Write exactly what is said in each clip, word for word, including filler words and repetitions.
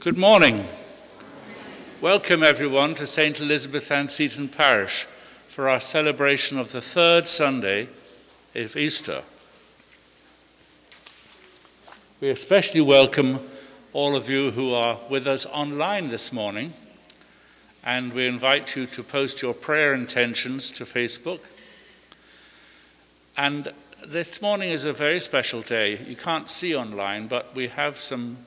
Good morning. Welcome everyone to Saint Elizabeth Ann Seton Parish for our celebration of the third Sunday of Easter. We especially welcome all of you who are with us online this morning, and we invite you to post your prayer intentions to Facebook. And this morning is a very special day. You can't see online, but we have some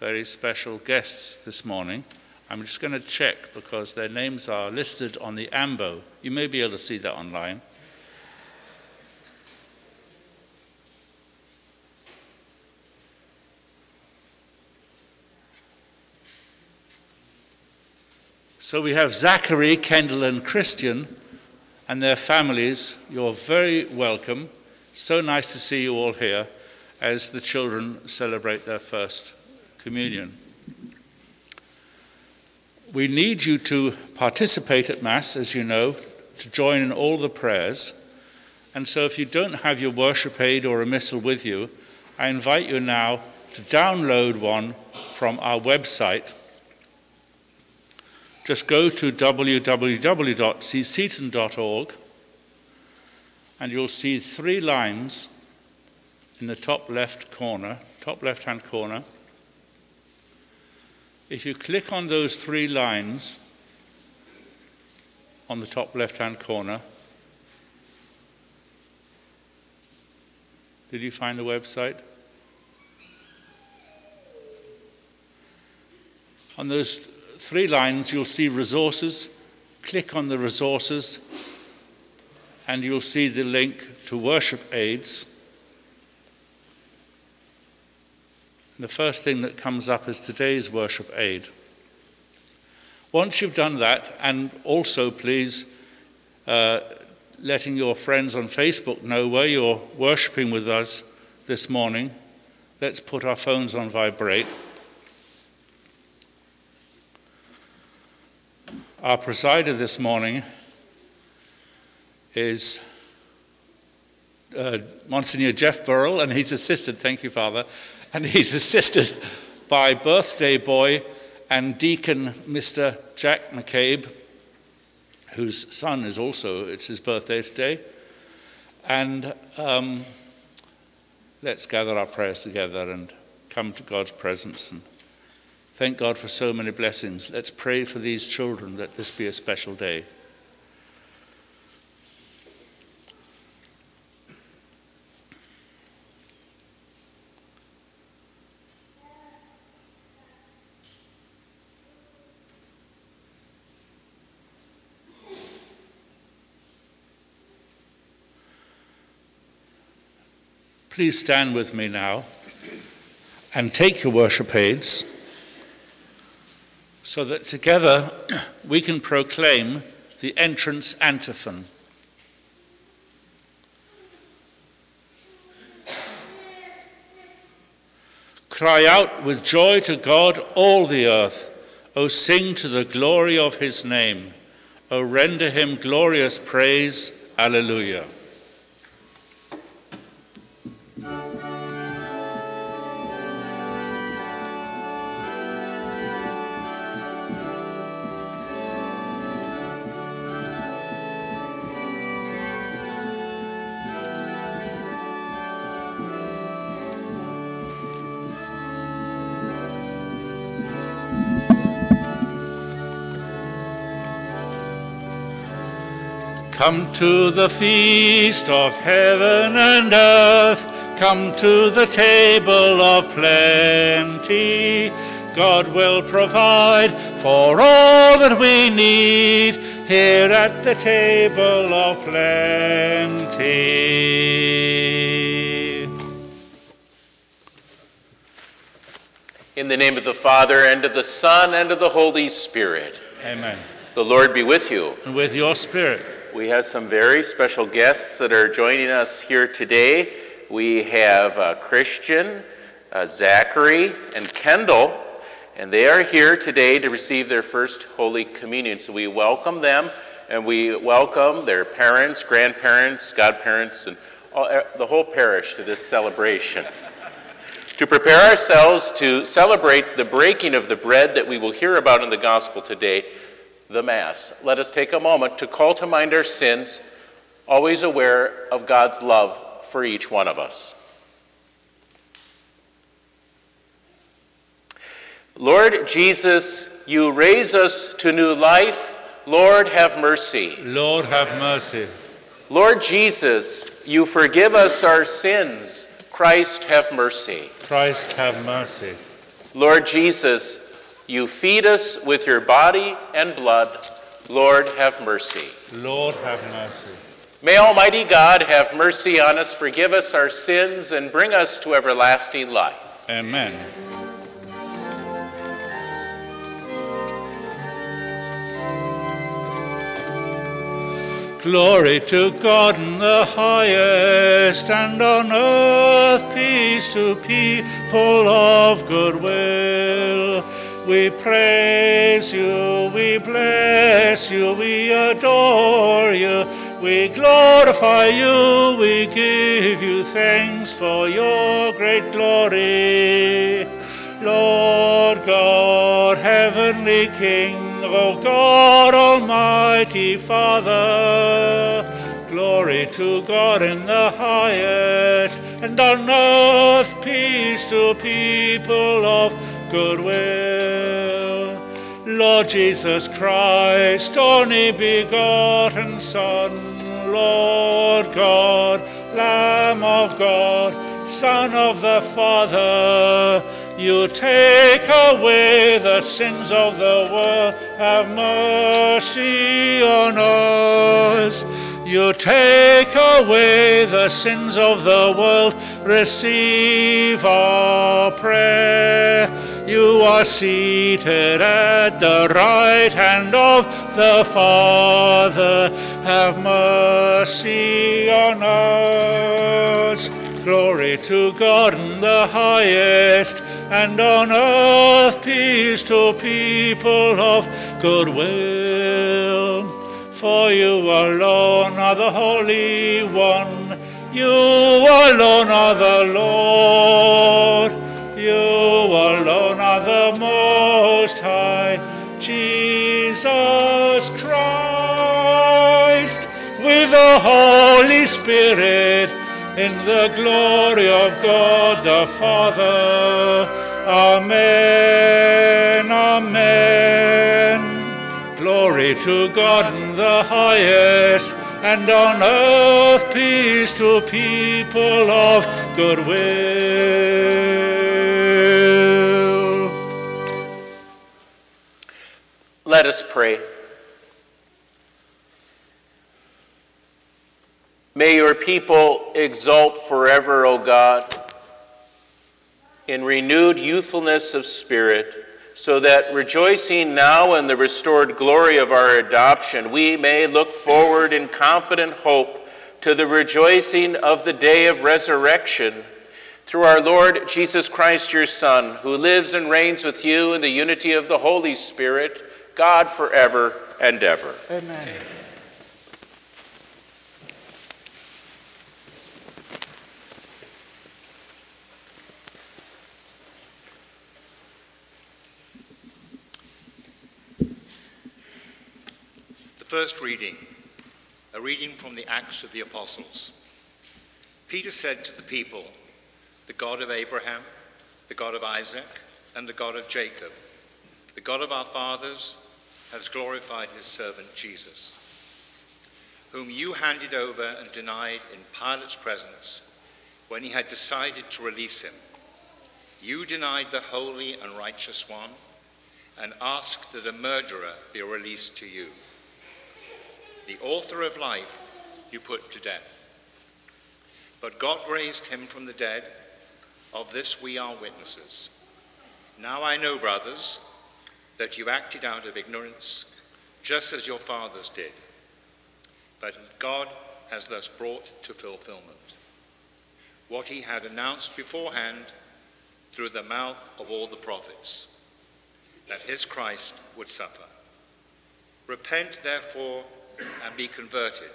very special guests this morning. I'm just going to check because their names are listed on the ambo. You may be able to see that online. So we have Zachary, Kendall and Christian and their families. You're very welcome. So nice to see you all here as the children celebrate their first communion. We need you to participate at Mass, as you know, to join in all the prayers. And so if you don't have your worship aid or a missal with you, I invite you now to download one from our website. Just go to w w w dot c seton dot org and you'll see three lines in the top left corner, top left-hand corner. If you click on those three lines on the top left-hand corner, did you find the website? On those three lines, you'll see resources. Click on the resources, and you'll see the link to worship aids. The first thing that comes up is today's worship aid. Once you've done that, and also please uh, letting your friends on Facebook know where you're worshiping with us this morning, let's put our phones on vibrate. Our presider this morning is uh, Monsignor Jeff Burrell, and he's assisted, thank you, Father, and he's assisted by birthday boy and deacon Mister Jack McCabe, whose son is also, it's his birthday today. And um, let's gather our prayers together and come to God's presence and thank God for so many blessings. Let's pray for these children that this be a special day. Please stand with me now and take your worship aids so that together we can proclaim the entrance antiphon. Cry out with joy to God, all the earth. O sing to the glory of his name. O render him glorious praise. Alleluia. Come to the feast of heaven and earth, come to the table of plenty. God will provide for all that we need here at the table of plenty. In the name of the Father, and of the Son, and of the Holy Spirit. Amen. The Lord be with you. And with your spirit. We have some very special guests that are joining us here today. We have uh, Christian, uh, Zachary, and Kendall, and they are here today to receive their first Holy Communion. So we welcome them, and we welcome their parents, grandparents, godparents, and all, uh, the whole parish to this celebration. to prepare ourselves to celebrate the breaking of the bread that we will hear about in the gospel today, the Mass. Let us take a moment to call to mind our sins, always aware of God's love for each one of us. Lord Jesus, you raise us to new life. Lord, have mercy. Lord, have mercy. Lord Jesus, you forgive us our sins. Christ, have mercy. Christ, have mercy. Lord Jesus, you feed us with your body and blood. Lord, have mercy. Lord, have mercy. May Almighty God have mercy on us, forgive us our sins, and bring us to everlasting life. Amen. Glory to God in the highest, and on earth peace to people of good will. We praise you, we bless you, we adore you, we glorify you, we give you thanks for your great glory. Lord God, heavenly King, O God, Almighty Father, glory to God in the highest, and on earth peace to people of good will. Lord Jesus Christ, only begotten Son, Lord God, Lamb of God, Son of the Father, you take away the sins of the world, have mercy on us. You take away the sins of the world, receive our prayer. You are seated at the right hand of the Father, have mercy on us. Glory to God in the highest, and on earth peace to people of good will. For you alone are the Holy One, you alone are the Lord, you alone are the Most High, Jesus Christ, with the Holy Spirit, in the glory of God the Father. Amen, amen. Glory to God in the highest, and on earth peace to people of good will. Let us pray. May your people exult forever, O God, in renewed youthfulness of spirit, so that rejoicing now in the restored glory of our adoption, we may look forward in confident hope to the rejoicing of the day of resurrection. Through our Lord Jesus Christ, your Son, who lives and reigns with you in the unity of the Holy Spirit, God forever and ever. Amen. First reading, a reading from the Acts of the Apostles. Peter said to the people, the God of Abraham, the God of Isaac, and the God of Jacob, the God of our fathers, has glorified his servant Jesus, whom you handed over and denied in Pilate's presence when he had decided to release him. You denied the holy and righteous one and asked that a murderer be released to you. The author of life you put to death. But God raised him from the dead. Of this we are witnesses. Now I know, brothers, that you acted out of ignorance, just as your fathers did. But God has thus brought to fulfillment what he had announced beforehand through the mouth of all the prophets, that his Christ would suffer. Repent, therefore, and be converted,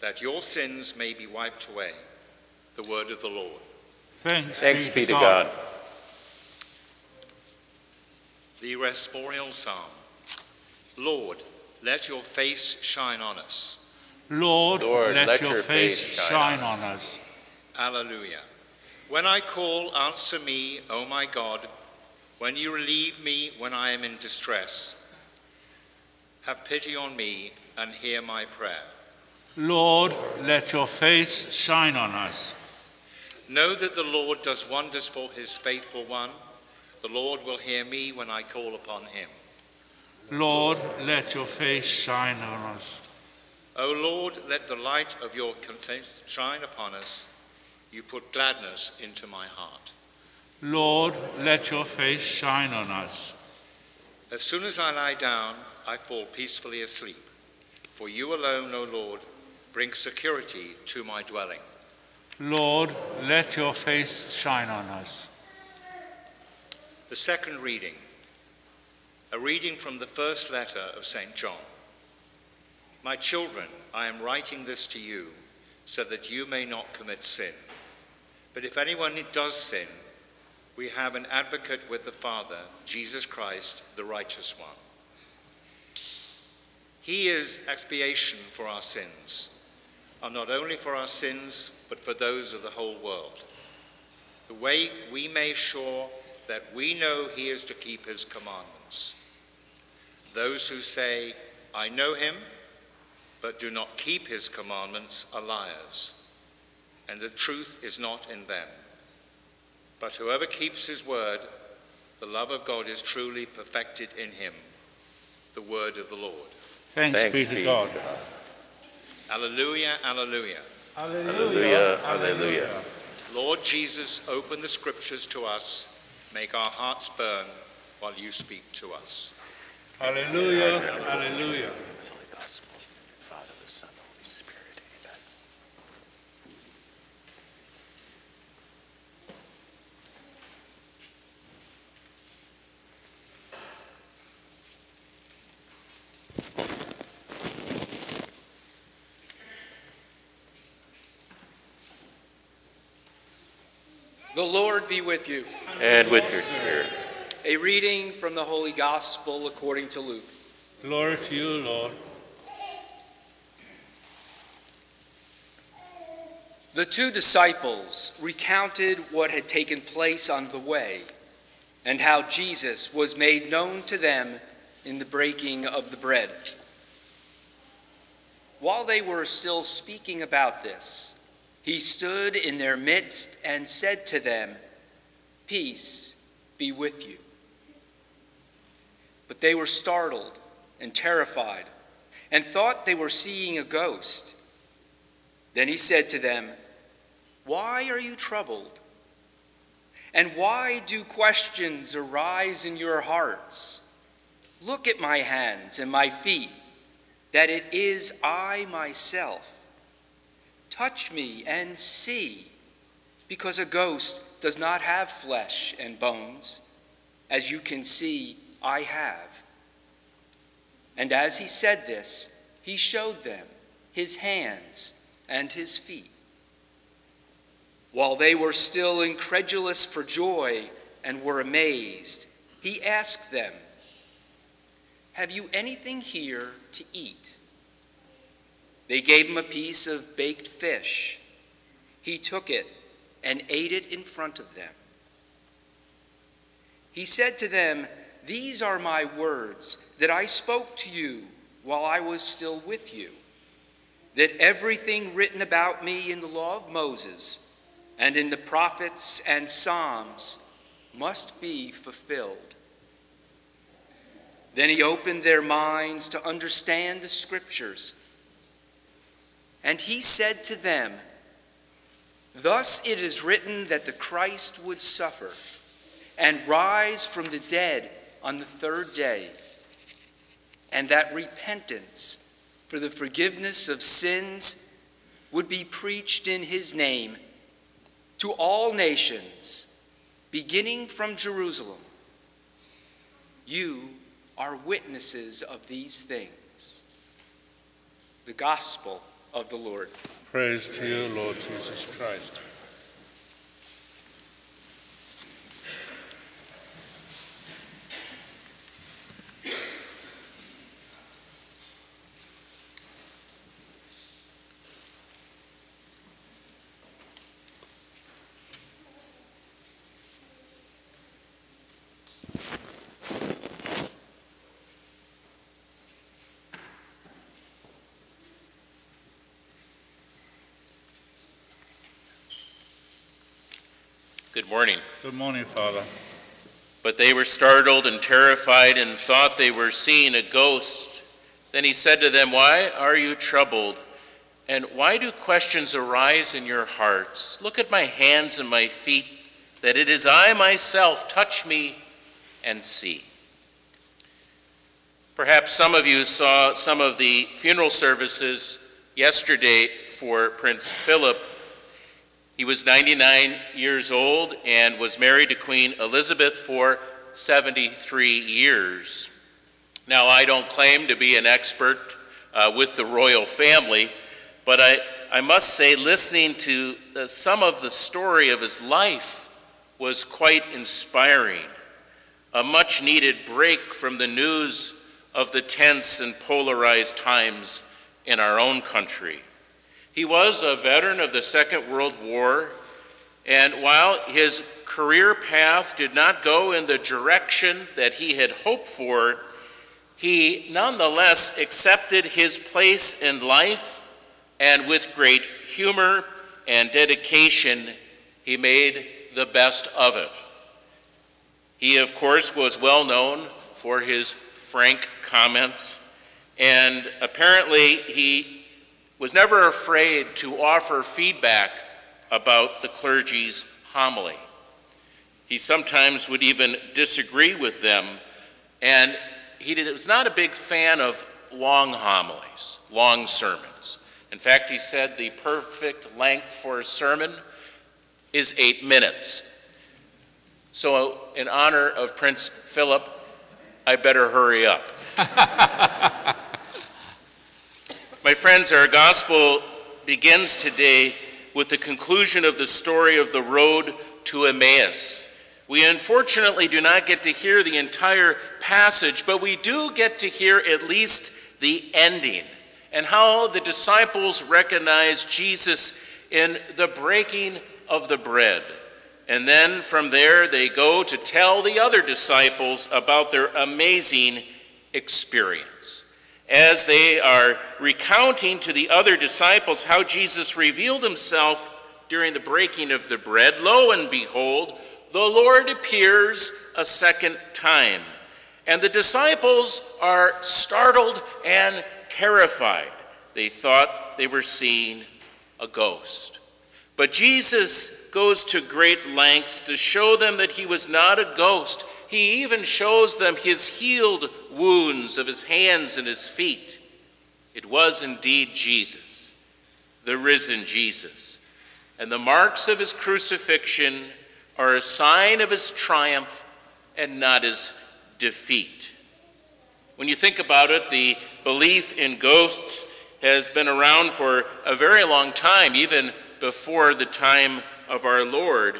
that your sins may be wiped away. The word of the Lord. Thanks, Thanks be, be to God. God. The Resporial Psalm. Lord, let your face shine on us. Lord, Lord let, let your, your face shine, shine on us. Alleluia. When I call, answer me, O my God, when you relieve me when I am in distress. Have pity on me and hear my prayer. Lord, let your face shine on us. Know that the Lord does wonders for his faithful one. The Lord will hear me when I call upon him. Lord, let your face shine on us. O Lord, let the light of your countenance shine upon us. You put gladness into my heart. Lord, let your face shine on us. As soon as I lie down, I fall peacefully asleep. For you alone, O Lord, bring security to my dwelling. Lord, let your face shine on us. The second reading, a reading from the first letter of Saint John. My children, I am writing this to you so that you may not commit sin. But if anyone does sin, we have an advocate with the Father, Jesus Christ, the righteous one. He is expiation for our sins, and not only for our sins, but for those of the whole world. The way we make sure that we know he is to keep his commandments. Those who say, I know him, but do not keep his commandments are liars, and the truth is not in them. But whoever keeps his word, the love of God is truly perfected in him. The word of the Lord. Thanks, Thanks be, to be to God. Alleluia, alleluia. Alleluia, alleluia. Lord Jesus, open the scriptures to us. Make our hearts burn while you speak to us. Alleluia, alleluia. The Lord be with you. And with your spirit. A reading from the Holy Gospel according to Luke. Glory to you, Lord. The two disciples recounted what had taken place on the way and how Jesus was made known to them in the breaking of the bread. While they were still speaking about this, he stood in their midst and said to them, Peace be with you. But they were startled and terrified and thought they were seeing a ghost. Then he said to them, Why are you troubled? And why do questions arise in your hearts? Look at my hands and my feet, that it is I myself. Touch me and see, because a ghost does not have flesh and bones, as you can see I have. And as he said this, he showed them his hands and his feet. While they were still incredulous for joy and were amazed, he asked them, Have you anything here to eat? They gave him a piece of baked fish. He took it and ate it in front of them. He said to them, These are my words that I spoke to you while I was still with you, that everything written about me in the law of Moses and in the prophets and Psalms must be fulfilled. Then he opened their minds to understand the scriptures. And he said to them, Thus it is written that the Christ would suffer and rise from the dead on the third day, and that repentance for the forgiveness of sins would be preached in his name to all nations, beginning from Jerusalem. You are witnesses of these things. The Gospel of the Lord. Praise to you, Lord Jesus Christ. Good morning. Good morning, Father. But they were startled and terrified and thought they were seeing a ghost. Then he said to them, why are you troubled? And why do questions arise in your hearts? Look at my hands and my feet, that it is I myself. Touch me and see. Perhaps some of you saw some of the funeral services yesterday for Prince Philip. He was ninety-nine years old and was married to Queen Elizabeth for seventy-three years. Now, I don't claim to be an expert uh, with the royal family, but I, I must say listening to uh, some of the story of his life was quite inspiring. A much needed break from the news of the tense and polarized times in our own country. He was a veteran of the Second World War, and while his career path did not go in the direction that he had hoped for, he nonetheless accepted his place in life, and with great humor and dedication, he made the best of it. He, of course, was well known for his frank comments, and apparently he was never afraid to offer feedback about the clergy's homily. He sometimes would even disagree with them, and he did, was not a big fan of long homilies, long sermons. In fact, he said the perfect length for a sermon is eight minutes. So in honor of Prince Philip, I better hurry up. My friends, our gospel begins today with the conclusion of the story of the road to Emmaus. We unfortunately do not get to hear the entire passage, but we do get to hear at least the ending and how the disciples recognize Jesus in the breaking of the bread. And then from there they go to tell the other disciples about their amazing experience. As they are recounting to the other disciples how Jesus revealed himself during the breaking of the bread, lo and behold, the Lord appears a second time. And the disciples are startled and terrified. They thought they were seeing a ghost. But Jesus goes to great lengths to show them that he was not a ghost. He even shows them his healed wounds of his hands and his feet. It was indeed Jesus, the risen Jesus. And the marks of his crucifixion are a sign of his triumph and not his defeat. When you think about it, the belief in ghosts has been around for a very long time, even before the time of our Lord.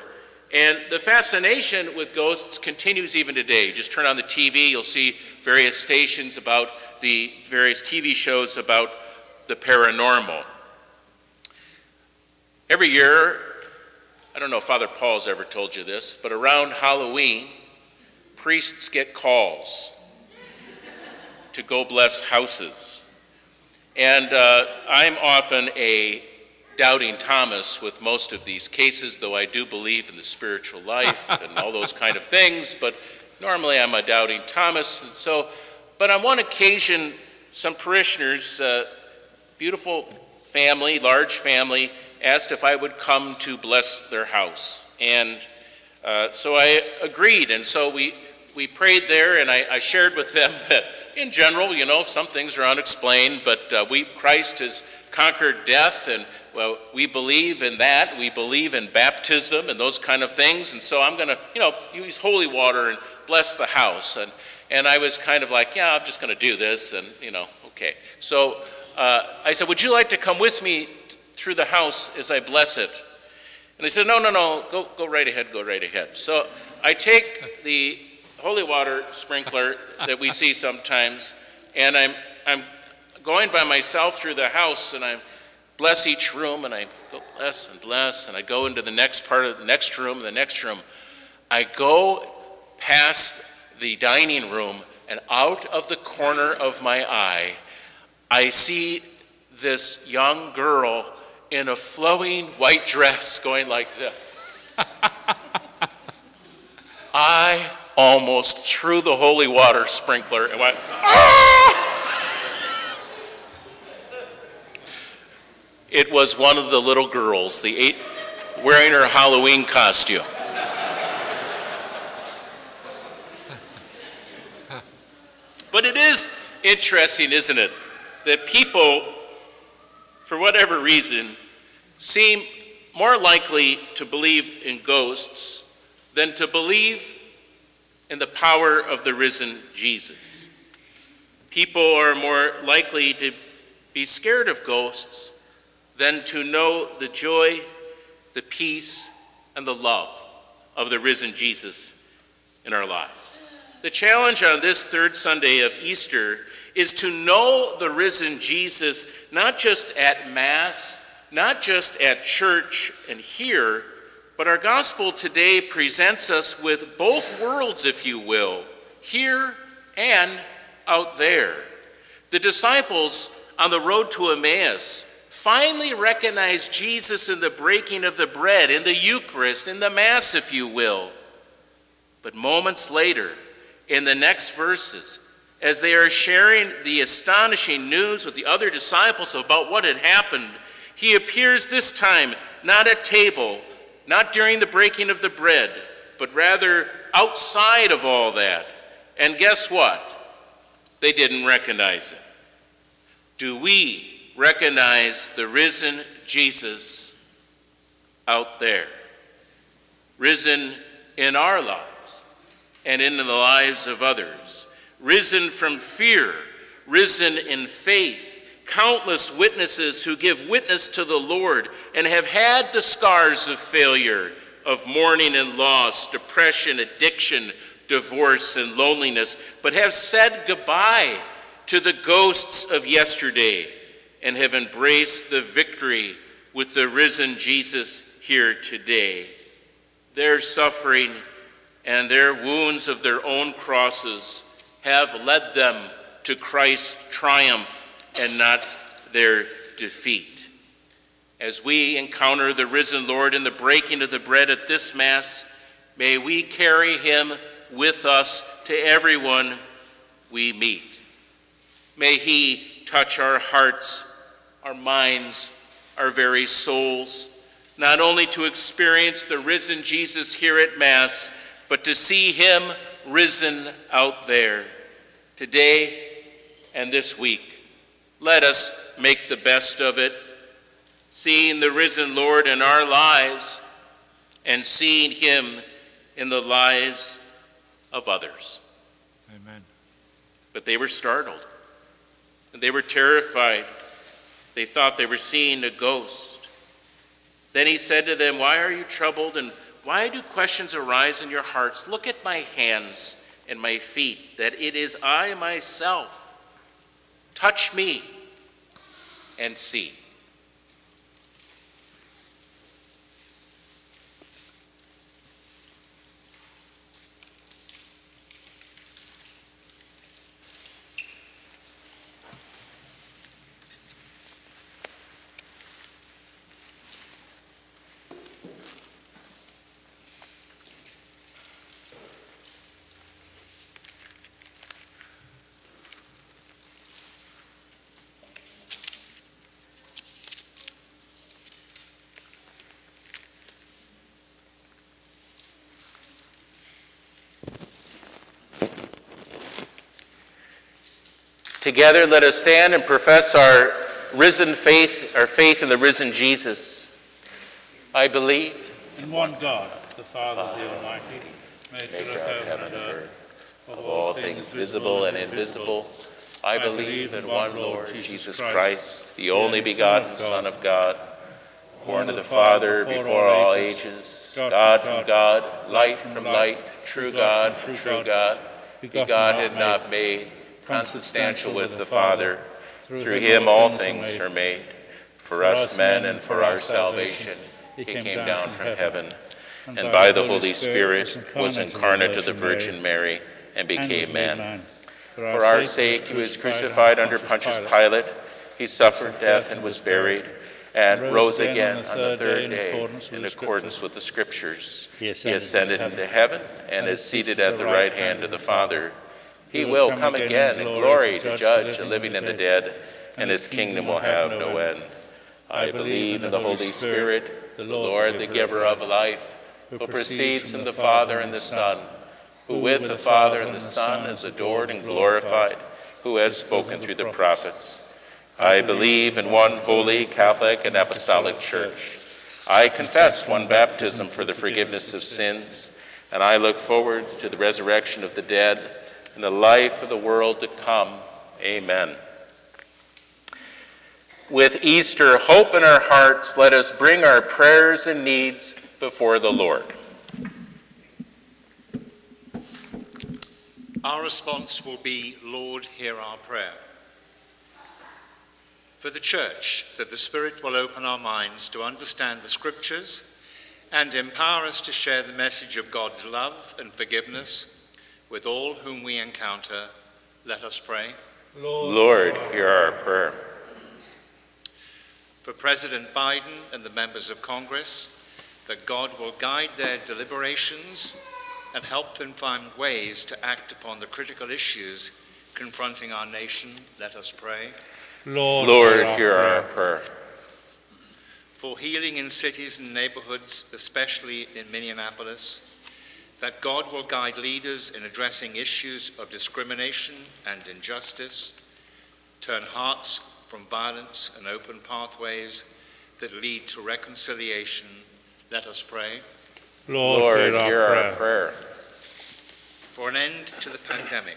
And the fascination with ghosts continues even today. Just turn on the T V, you'll see various stations about the various T V shows about the paranormal. Every year, I don't know if Father Paul's ever told you this, but around Halloween, priests get calls to go bless houses. And uh, I'm often a Doubting Thomas with most of these cases, though I do believe in the spiritual life and all those kind of things, but normally I'm a doubting Thomas. And so, but on one occasion, some parishioners, uh, beautiful family, large family, asked if I would come to bless their house. And uh, so I agreed, and so we, we prayed there, and I, I shared with them that in general, you know, some things are unexplained, but uh, we, Christ has conquered death, and well, we believe in that. We believe in baptism and those kind of things. And so I'm going to, you know, use holy water and bless the house. And, and I was kind of like, yeah, I'm just going to do this. And, you know, okay. So uh, I said, would you like to come with me through the house as I bless it? And they said, no, no, no, go, go right ahead, go right ahead. So I take the holy water sprinkler that we see sometimes, and I'm, I'm going by myself through the house, and I'm bless each room, and I go bless and bless, and I go into the next part of the next room, the next room. I go past the dining room, and out of the corner of my eye, I see this young girl in a flowing white dress going like this. almost threw the holy water sprinkler and went, ah! It was one of the little girls, the eight, wearing her Halloween costume. But it is interesting, isn't it, that people, for whatever reason, seem more likely to believe in ghosts than to believe in the power of the risen Jesus. People are more likely to be scared of ghosts than to know the joy, the peace, and the love of the risen Jesus in our lives. The challenge on this third Sunday of Easter is to know the risen Jesus, not just at Mass, not just at church and here, but our gospel today presents us with both worlds, if you will, here and out there. The disciples on the road to Emmaus finally recognize Jesus in the breaking of the bread, in the Eucharist, in the Mass, if you will. But moments later, in the next verses, as they are sharing the astonishing news with the other disciples about what had happened, he appears this time, not at table, not during the breaking of the bread, but rather outside of all that. And guess what? They didn't recognize him. Do we recognize the risen Jesus out there? Risen in our lives and in the lives of others. Risen from fear, risen in faith, countless witnesses who give witness to the Lord and have had the scars of failure, of mourning and loss, depression, addiction, divorce, and loneliness, but have said goodbye to the ghosts of yesterday and have embraced the victory with the risen Jesus here today. Their suffering and their wounds of their own crosses have led them to Christ's triumph and not their defeat. As we encounter the risen Lord in the breaking of the bread at this Mass, may we carry him with us to everyone we meet. May he touch our hearts, our minds, our very souls, not only to experience the risen Jesus here at Mass, but to see him risen out there. Today and this week, let us make the best of it, seeing the risen Lord in our lives and seeing him in the lives of others. Amen. But they were startled, and they were terrified. They thought they were seeing a ghost. Then he said to them, "Why are you troubled, and why do questions arise in your hearts? Look at my hands and my feet, that it is I myself. Touch me and see." Together, let us stand and profess our risen faith, our faith in the risen Jesus. I believe in one God, the Father, Father the Almighty, maker of heaven and earth, of all things visible and invisible. I believe in one Lord Jesus Christ, the only begotten Son of God, born of the Father before all ages, God from God, light from light, true God from true God, begotten, not made, consubstantial with the Father. Through him all things are made. For us men and for our salvation, he came down from heaven, and by the Holy Spirit was incarnate of the Virgin Mary and became man. For our sake he was crucified under Pontius Pilate. He suffered death and was buried, and rose again on the third day in accordance with the Scriptures. He ascended into heaven and is seated at the right hand of the Father. He will come again in glory to judge the living and the dead, and his kingdom will have no end. I believe in the Holy Spirit, the Lord, the giver of life, who proceeds from the Father and the Son, who with the Father and the Son is adored and glorified, who has spoken through the prophets. I believe in one holy, Catholic, and apostolic church. I confess one baptism for the forgiveness of sins, and I look forward to the resurrection of the dead and the life of the world to come. Amen. With Easter hope in our hearts, let us bring our prayers and needs before the Lord. Our response will be, Lord, hear our prayer. For the Church, that the Spirit will open our minds to understand the Scriptures and empower us to share the message of God's love and forgiveness with all whom we encounter, let us pray. Lord, Lord hear our prayer. For President Biden and the members of Congress, that God will guide their deliberations and help them find ways to act upon the critical issues confronting our nation, let us pray. Lord, Lord hear our prayer. prayer. For healing in cities and neighborhoods, especially in Minneapolis, that God will guide leaders in addressing issues of discrimination and injustice, turn hearts from violence and open pathways that lead to reconciliation, let us pray. Lord, Lord hear, our, hear prayer. our prayer. For an end to the pandemic,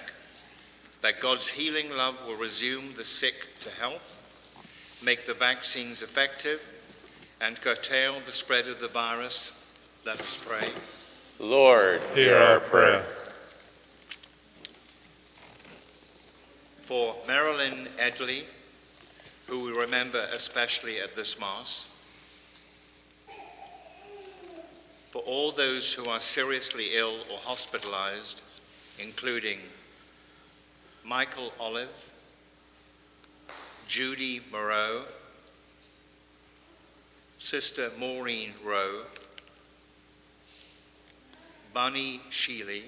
that God's healing love will resume the sick to health, make the vaccines effective, and curtail the spread of the virus, let us pray. Lord, hear our prayer. For Marilyn Edley, who we remember especially at this Mass, for all those who are seriously ill or hospitalized, including Michael Olive, Judy Moreau, Sister Maureen Rowe, Bani Sheili,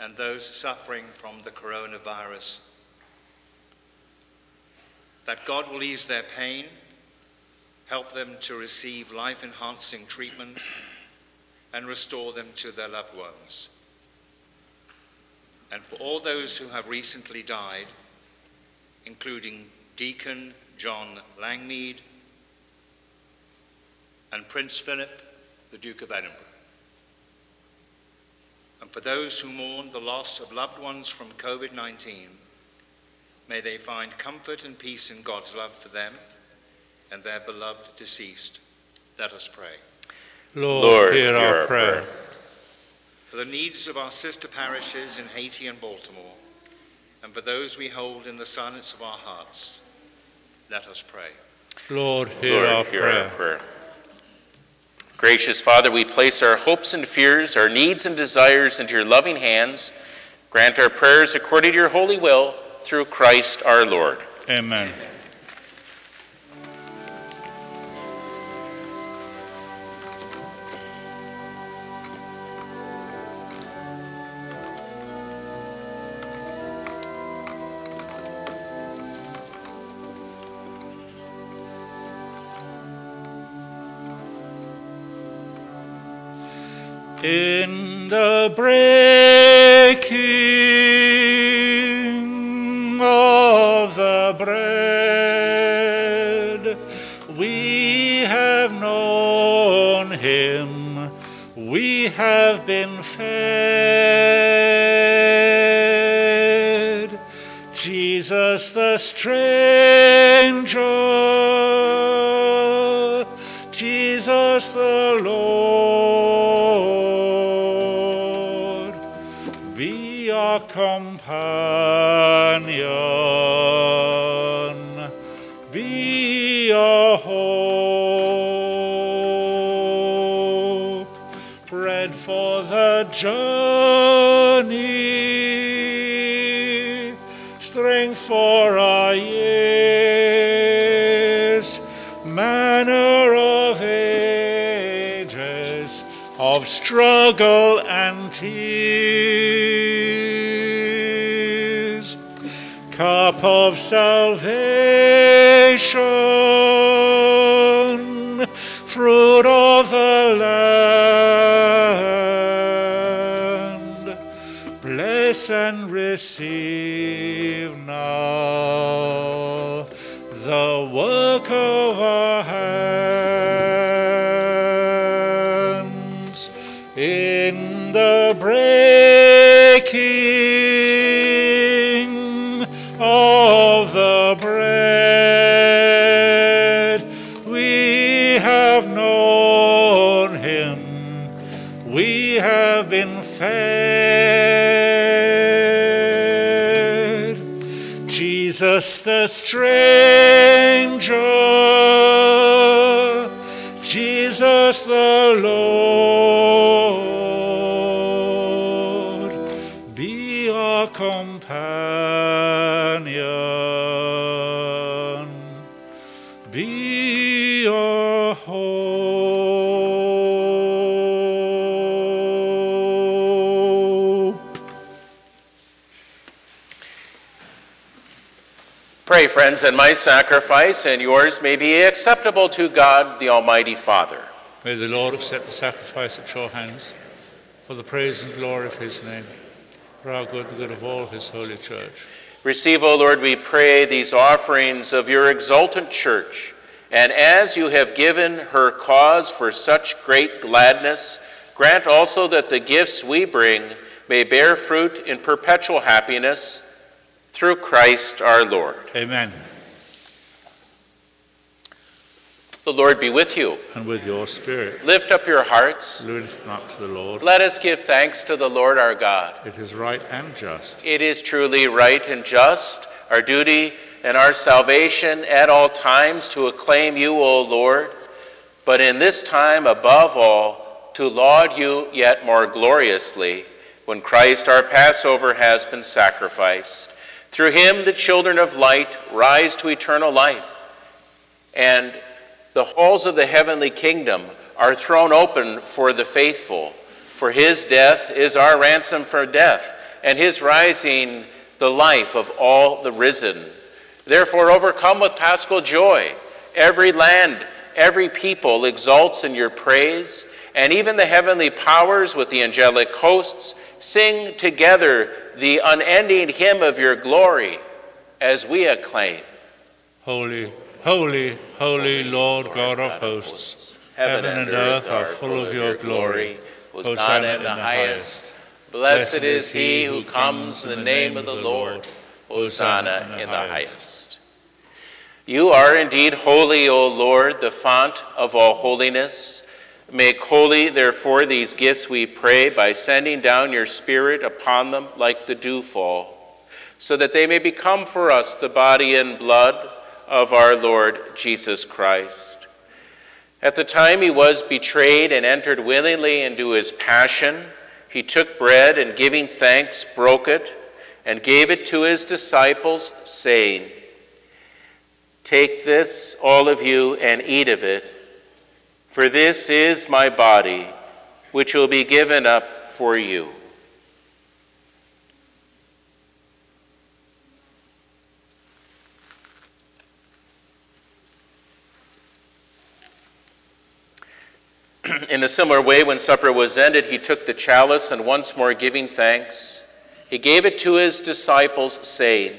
and those suffering from the coronavirus, that God will ease their pain, help them to receive life-enhancing treatment, and restore them to their loved ones. And for all those who have recently died, including Deacon John Langmead and Prince Philip, the Duke of Edinburgh. And for those who mourn the loss of loved ones from COVID nineteen, may they find comfort and peace in God's love for them and their beloved deceased. Let us pray. Lord, Lord hear, hear our, our prayer. prayer. For the needs of our sister parishes in Haiti and Baltimore, and for those we hold in the silence of our hearts, let us pray. Lord, hear, Lord, our, hear prayer. our prayer. Gracious Father, we place our hopes and fears, our needs and desires into your loving hands. Grant our prayers according to your holy will, through Christ our Lord. Amen. Amen. In the breaking of the bread, we have known him, we have been fed. Jesus the stranger, Jesus the Lord, companion, be our hope, bread for the journey, strength for our year. years of struggle and tears. Cup of salvation, fruit of the land, bless and receive now the work of our hands. In the breaking of the bread, we have known him, we have been fed. Jesus the stranger, Jesus the Lord, be our companion, be our hope. Pray, friends, that my sacrifice and yours may be acceptable to God, the Almighty Father. May the Lord accept the sacrifice at your hands for the praise and glory of his name, for our good, the good of all his holy church. Receive, O Lord, we pray, these offerings of your exultant church, and as you have given her cause for such great gladness, grant also that the gifts we bring may bear fruit in perpetual happiness, through Christ our Lord. Amen. The Lord be with you. And with your spirit. Lift up your hearts. Lift them up to the Lord. Let us give thanks to the Lord our God. It is right and just. It is truly right and just, our duty and our salvation at all times to acclaim you, O Lord, but in this time above all to laud you yet more gloriously when Christ our Passover has been sacrificed. Through him the children of light rise to eternal life, and the halls of the heavenly kingdom are thrown open for the faithful. For his death is our ransom for death, and his rising the life of all the risen. Therefore, overcome with paschal joy, every land, every people exalts in your praise, and even the heavenly powers with the angelic hosts sing together the unending hymn of your glory as we acclaim. Holy, holy, holy Lord God of hosts, heaven and earth are full of your glory. Hosanna in the highest. Blessed is he who comes in the name of the Lord. Hosanna in the highest. You are indeed holy, O Lord, the font of all holiness. Make holy, therefore, these gifts, we pray, by sending down your Spirit upon them like the dewfall, so that they may become for us the body and blood of our Lord Jesus Christ. At the time he was betrayed and entered willingly into his passion, he took bread and, giving thanks, broke it and gave it to his disciples, saying, "Take this, all of you, and eat of it. For this is my body, which will be given up for you." In a similar way, when supper was ended, he took the chalice and, once more giving thanks, he gave it to his disciples, saying,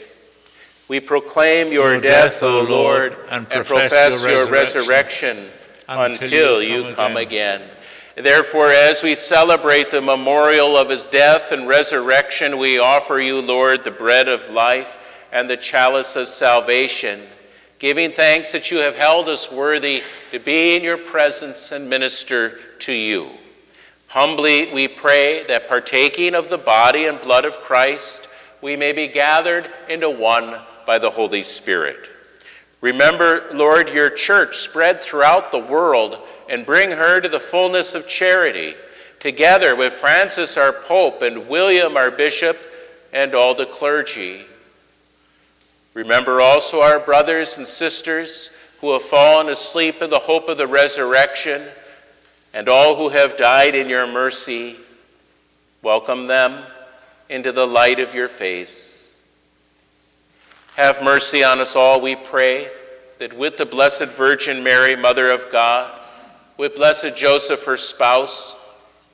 We proclaim your, your death, death, O Lord, and profess, and profess your, your resurrection, resurrection until, until you come, come again. again. Therefore, as we celebrate the memorial of his death and resurrection, we offer you, Lord, the bread of life and the chalice of salvation, giving thanks that you have held us worthy to be in your presence and minister to you. Humbly we pray that partaking of the body and blood of Christ, we may be gathered into one by the Holy Spirit. Remember, Lord, your church spread throughout the world and bring her to the fullness of charity, together with Francis our Pope and William our Bishop and all the clergy. Remember also our brothers and sisters who have fallen asleep in the hope of the resurrection and all who have died in your mercy. Welcome them into the light of your face. Have mercy on us all, we pray, that with the Blessed Virgin Mary, Mother of God, with Blessed Joseph, her spouse,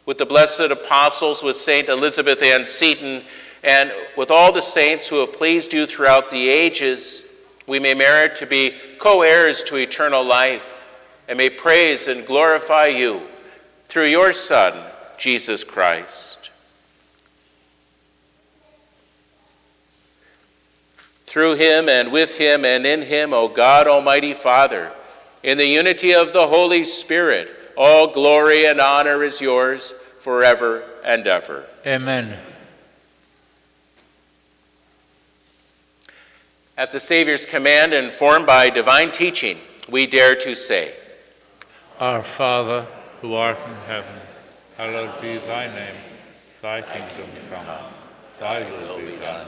with the blessed apostles, with Saint Elizabeth Ann Seton, and with all the saints who have pleased you throughout the ages, we may merit to be co-heirs to eternal life and may praise and glorify you through your Son, Jesus Christ. Through him and with him and in him, O God, Almighty Father, in the unity of the Holy Spirit, all glory and honor is yours forever and ever. Amen. At the Savior's command, and formed by divine teaching, we dare to say, Our Father, who art in heaven, hallowed be thy name. Thy kingdom come, thy will be done,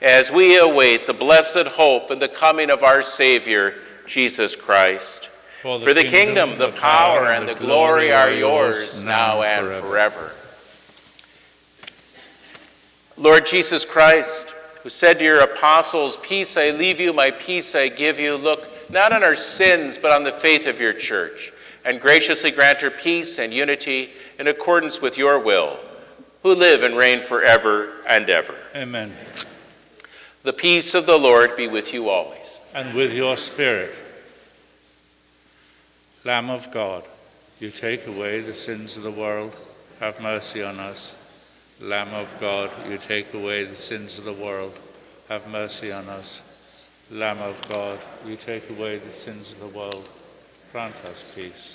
as we await the blessed hope and the coming of our Savior, Jesus Christ. For the, For the kingdom, kingdom, the power, and the glory are yours, now and forever. forever. Lord Jesus Christ, who said to your apostles, peace I leave you, my peace I give you. Look not on our sins, but on the faith of your church, and graciously grant her peace and unity in accordance with your will, who live and reign forever and ever. Amen. The peace of the Lord be with you always. And with your spirit. Lamb of God, you take away the sins of the world, have mercy on us. Lamb of God, you take away the sins of the world, have mercy on us. Lamb of God, you take away the sins of the world, grant us peace.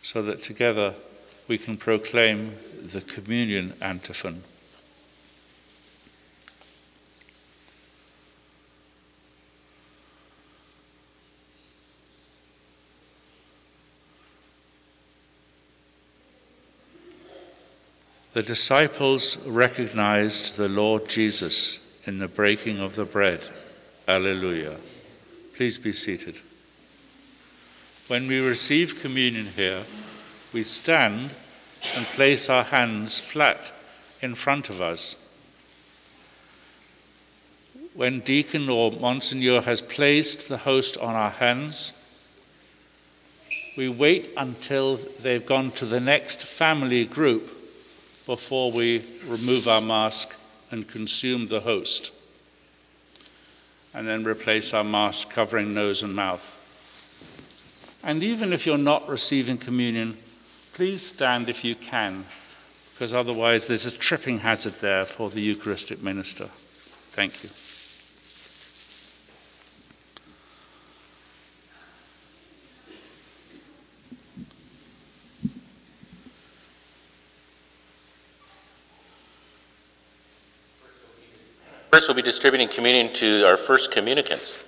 so that together we can proclaim the communion antiphon. The disciples recognized the Lord Jesus in the breaking of the bread. Alleluia. Please be seated. When we receive communion here, we stand and place our hands flat in front of us. When Deacon or Monsignor has placed the host on our hands, we wait until they've gone to the next family group before we remove our mask and consume the host, and then replace our mask covering nose and mouth. And even if you're not receiving communion, please stand if you can because otherwise there's a tripping hazard there for the Eucharistic minister. Thank you. First, we'll be distributing communion to our first communicants. Okay.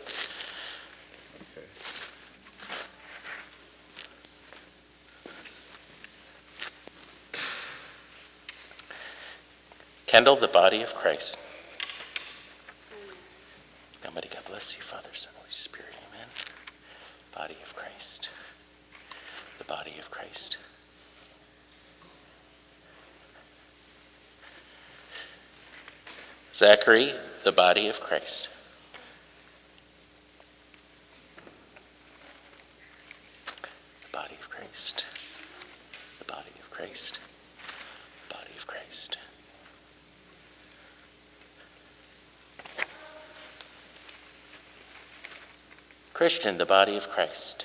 Kindle the body of Christ. Almighty God bless you, Father, Son, Holy Spirit, amen. Body of Christ. The body of Christ. Zachary, the body of Christ. The body of Christ. The body of Christ. The body of Christ. Christian, the body of Christ.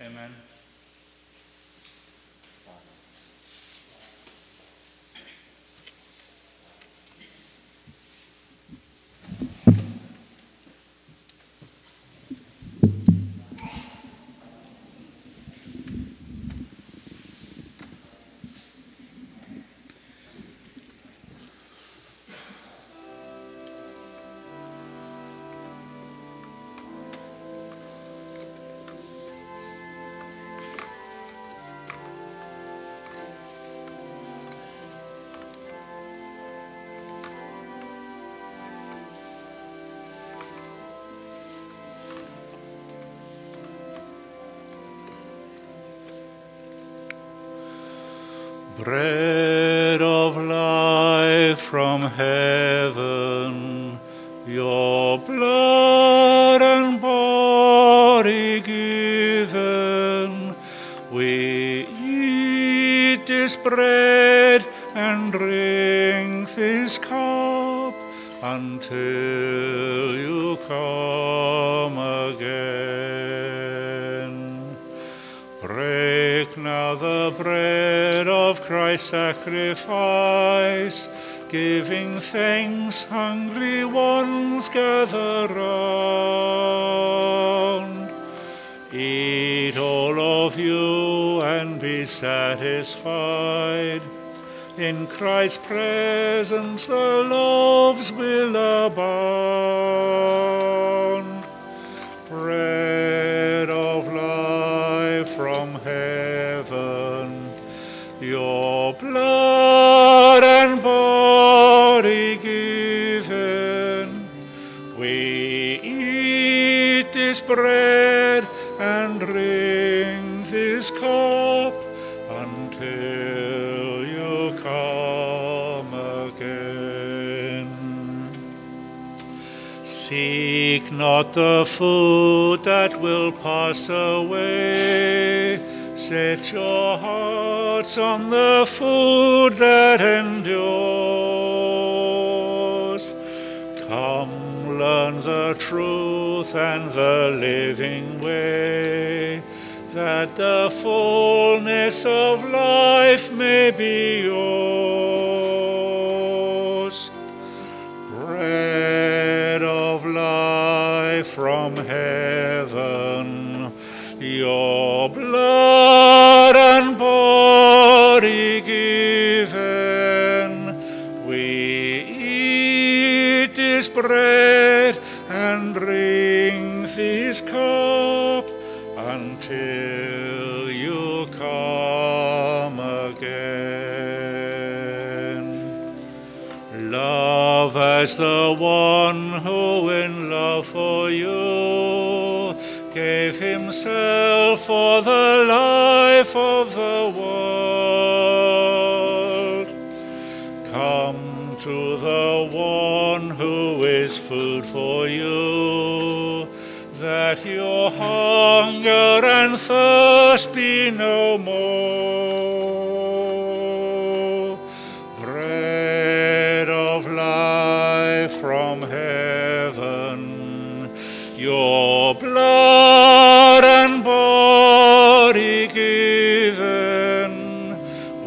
Amen. Bread of life from heaven, your blood and body given, we eat this bread and drink this cup until you come again. Break now the bread of Christ's sacrifice, giving thanks, hungry ones gather round. Eat all of you and be satisfied. In Christ's presence the loaves will abound. Bread of life from heaven, your blood and body given, we eat this bread and drink this cup until you come again. Seek not the food that will pass away, set your hearts on the food that endures. Come, learn the truth and the living way, that the fullness of life may be yours. Bread of life from heaven, your blood and body given, we eat this bread and drink this cup until you come again. Love as the one who in love for you gave himself for the life of the world. Come, to the one who is food for you, that your hunger and thirst be no more. Bread of life from heaven, your blood and body given,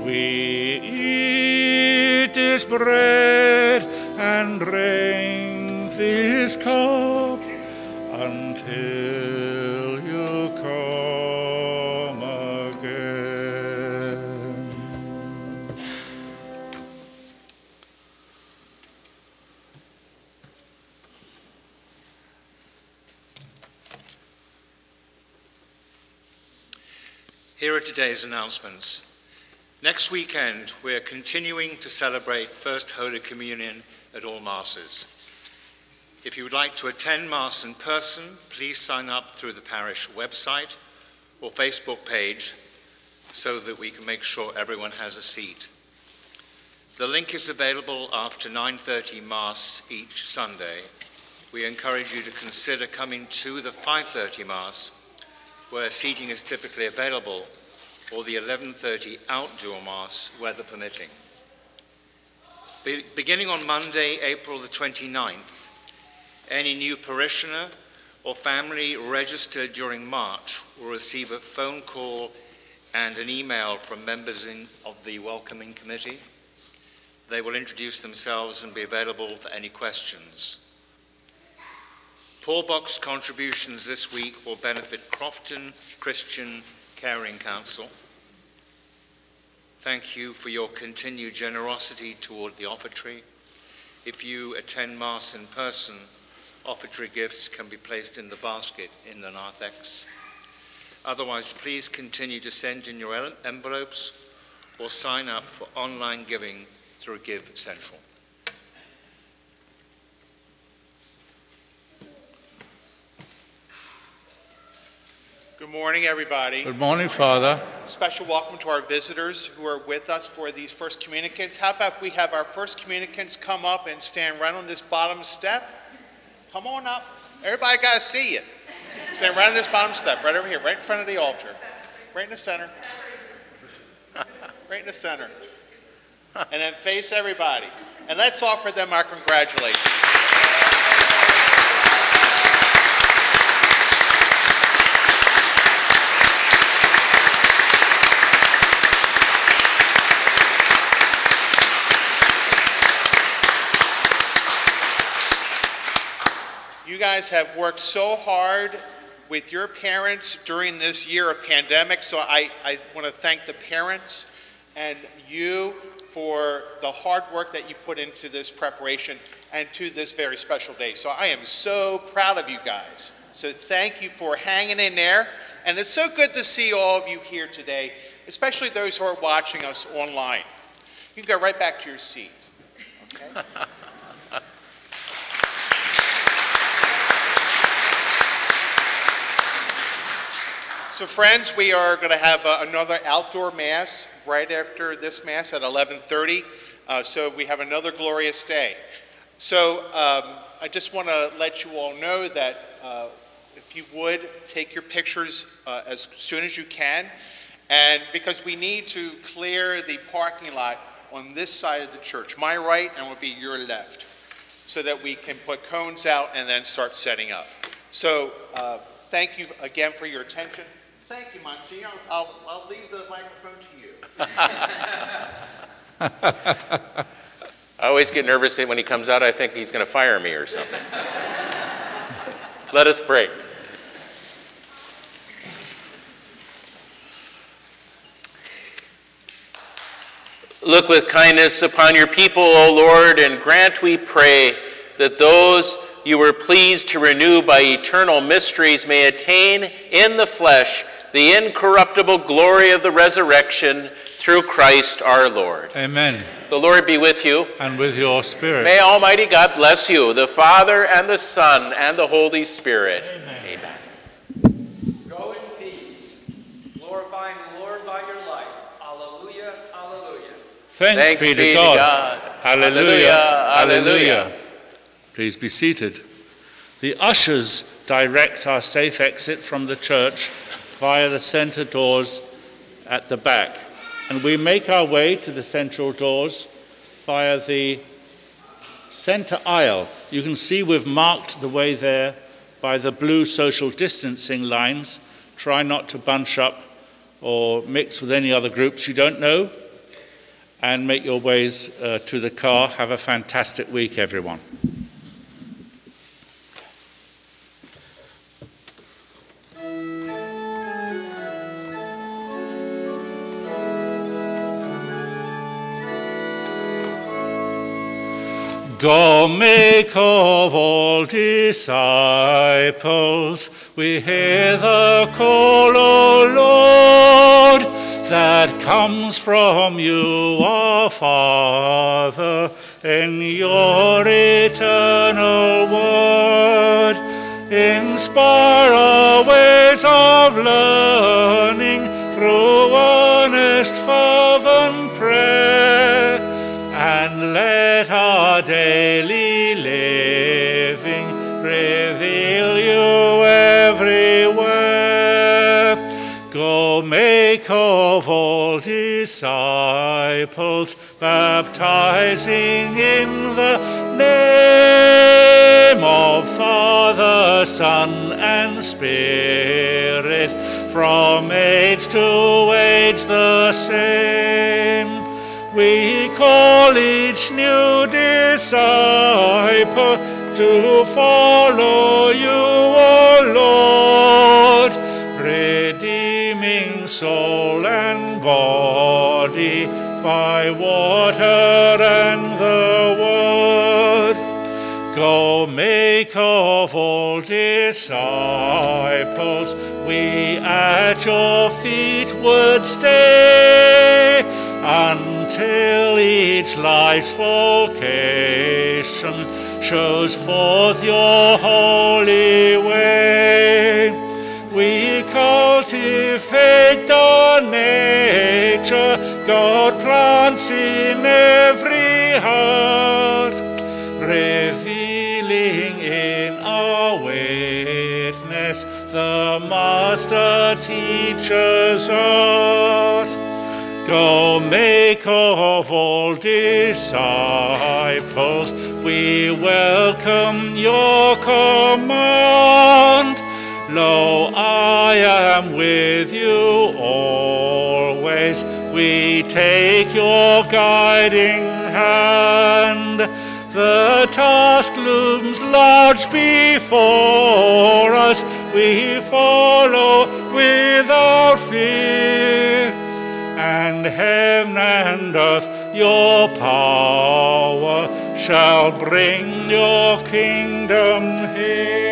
we eat this bread and drink this cup, until you come again. Here are today's announcements. Next weekend, we're continuing to celebrate First Holy Communion at all Masses. If you would like to attend Mass in person, please sign up through the parish website or Facebook page so that we can make sure everyone has a seat. The link is available after nine thirty Mass each Sunday. We encourage you to consider coming to the five thirty Mass, where seating is typically available, or the eleven thirty outdoor Mass, weather permitting. Be- beginning on Monday, April the twenty-ninth, any new parishioner or family registered during March will receive a phone call and an email from members in, of the Welcoming Committee. They will introduce themselves and be available for any questions. Poor box contributions this week will benefit Crofton Christian Caring Council. Thank you for your continued generosity toward the offertory. If you attend Mass in person, offertory gifts can be placed in the basket in the narthex. Otherwise, please continue to send in your envelopes or sign up for online giving through Give Central. Good morning, everybody. Good morning, Father. Special welcome to our visitors who are with us for these first communicants. How about we have our first communicants come up and stand right on this bottom step? Come on up. Everybody got to see you. Stand right on this bottom step, right over here, right in front of the altar. Right in the center. Right in the center. And then face everybody. And let's offer them our congratulations. You guys have worked so hard with your parents during this year of pandemic, so I, I want to thank the parents and you for the hard work that you put into this preparation and to this very special day. So I am so proud of you guys. So thank you for hanging in there. And it's so good to see all of you here today, especially those who are watching us online. You can go right back to your seats. Okay? So friends, we are going to have uh, another outdoor Mass right after this Mass at eleven thirty, uh, so we have another glorious day. So um, I just want to let you all know that uh, if you would, take your pictures uh, as soon as you can, and because we need to clear the parking lot on this side of the church, my right and will be your left, so that we can put cones out and then start setting up. So uh, thank you again for your attention. Thank you, Monsignor. I'll, I'll leave the microphone to you. I always get nervous that when he comes out, I think he's going to fire me or something. Let us pray. Look with kindness upon your people, O Lord, and grant, we pray, that those you were pleased to renew by eternal mysteries may attain in the flesh the incorruptible glory of the resurrection through Christ our Lord. Amen. The Lord be with you. And with your spirit. May Almighty God bless you, the Father and the Son and the Holy Spirit. Amen. Amen. Go in peace, glorifying the Lord by your life. Alleluia, alleluia. Thanks, Thanks be to God. God. Alleluia, alleluia. Please be seated. The ushers direct our safe exit from the church via the center doors at the back, and we make our way to the central doors via the center aisle. You can see we've marked the way there by the blue social distancing lines. Try not to bunch up or mix with any other groups you don't know, and make your ways uh, to the car. Have a fantastic week, everyone. Go make of all disciples, we hear the call, O Lord, that comes from you, our Father, in your eternal word. Inspire our ways of learning through honest, fervent prayer, and let our daily living reveal you everywhere. Go make of all disciples, baptizing in the name of Father, Son, and Spirit, from age to age the same. We call each new disciple to follow you, O Lord, redeeming soul and body by water and the word. Go make of all disciples, we at your feet would stay, until each life's vocation shows forth your holy way. We cultivate the nature God plants in every heart, revealing in our witness the master teacher's art. Go make of all disciples, we welcome your command. Lo, I am with you always, we take your guiding hand. The task looms large before us, we follow without fear. And heaven and earth, your power shall bring your kingdom here.